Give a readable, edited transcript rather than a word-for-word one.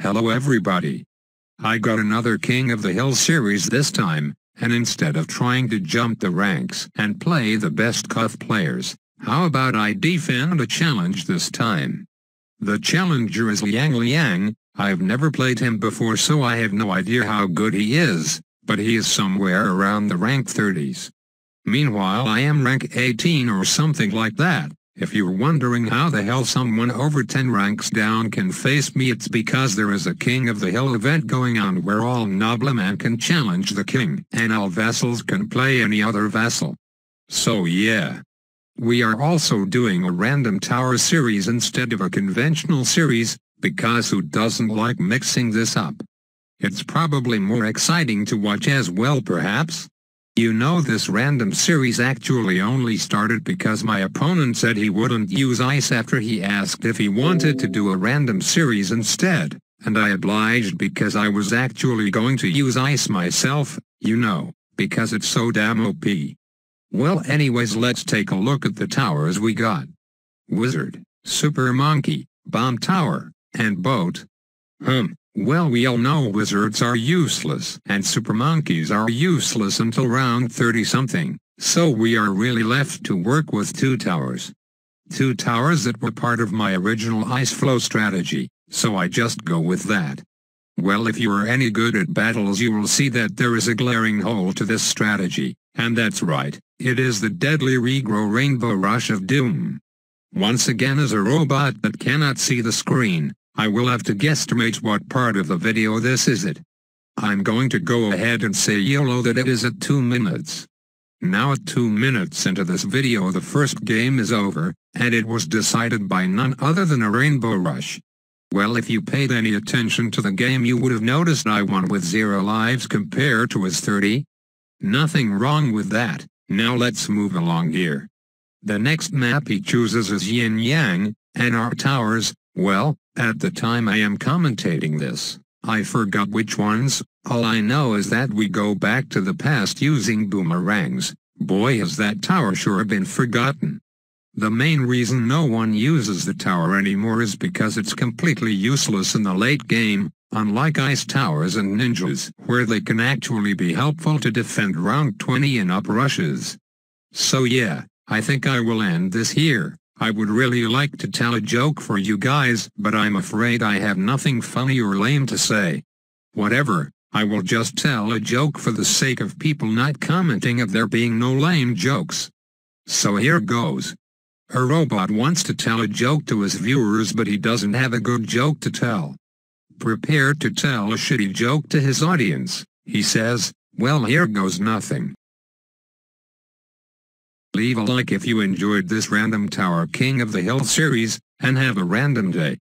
Hello everybody. I got another King of the Hill series this time, and instead of trying to jump the ranks and play the best cuff players, how about I defend a challenge this time? The challenger is Liang Liang. I've never played him before, so I have no idea how good he is, but he is somewhere around the rank 30s. Meanwhile, I am rank 18 or something like that. If you're wondering how the hell someone over 10 ranks down can face me, it's because there is a King of the Hill event going on where all noblemen can challenge the king, and all vassals can play any other vassal. So yeah. We are also doing a random tower series instead of a conventional series, because who doesn't like mixing this up? It's probably more exciting to watch as well, perhaps? You know, this random series actually only started because my opponent said he wouldn't use ice after he asked if he wanted to do a random series instead, and I obliged because I was actually going to use ice myself, you know, because it's so damn OP. Well anyways, let's take a look at the towers we got. Wizard, Super Monkey, Bomb Tower, and Boat. Well, we all know wizards are useless and super monkeys are useless until round 30-something, so we are really left to work with two towers. Two towers that were part of my original ice flow strategy, so I just go with that. Well, if you are any good at battles, you will see that there is a glaring hole to this strategy, and that's right, it is the deadly regrow Rainbow Rush of Doom. Once again, as a robot that cannot see the screen, I will have to guesstimate what part of the video this is at. I'm going to go ahead and say YOLO that it is at 2 minutes. Now at 2 minutes into this video, the first game is over, and it was decided by none other than a Rainbow Rush. Well, if you paid any attention to the game, you would have noticed I won with 0 lives compared to his 30. Nothing wrong with that. Now let's move along here. The next map he chooses is Yin Yang, and our towers, well, at the time I am commentating this, I forgot which ones. All I know is that we go back to the past using boomerangs. Boy, has that tower sure been forgotten. The main reason no one uses the tower anymore is because it's completely useless in the late game, unlike ice towers and ninjas, where they can actually be helpful to defend round 20 and up rushes. So yeah, I think I will end this here. I would really like to tell a joke for you guys, but I'm afraid I have nothing funny or lame to say. Whatever, I will just tell a joke for the sake of people not commenting of there being no lame jokes. So here goes. A robot wants to tell a joke to his viewers, but he doesn't have a good joke to tell. Prepare to tell a shitty joke to his audience, he says. Well, here goes nothing. Leave a like if you enjoyed this random tower King of the Hill series, and have a random day.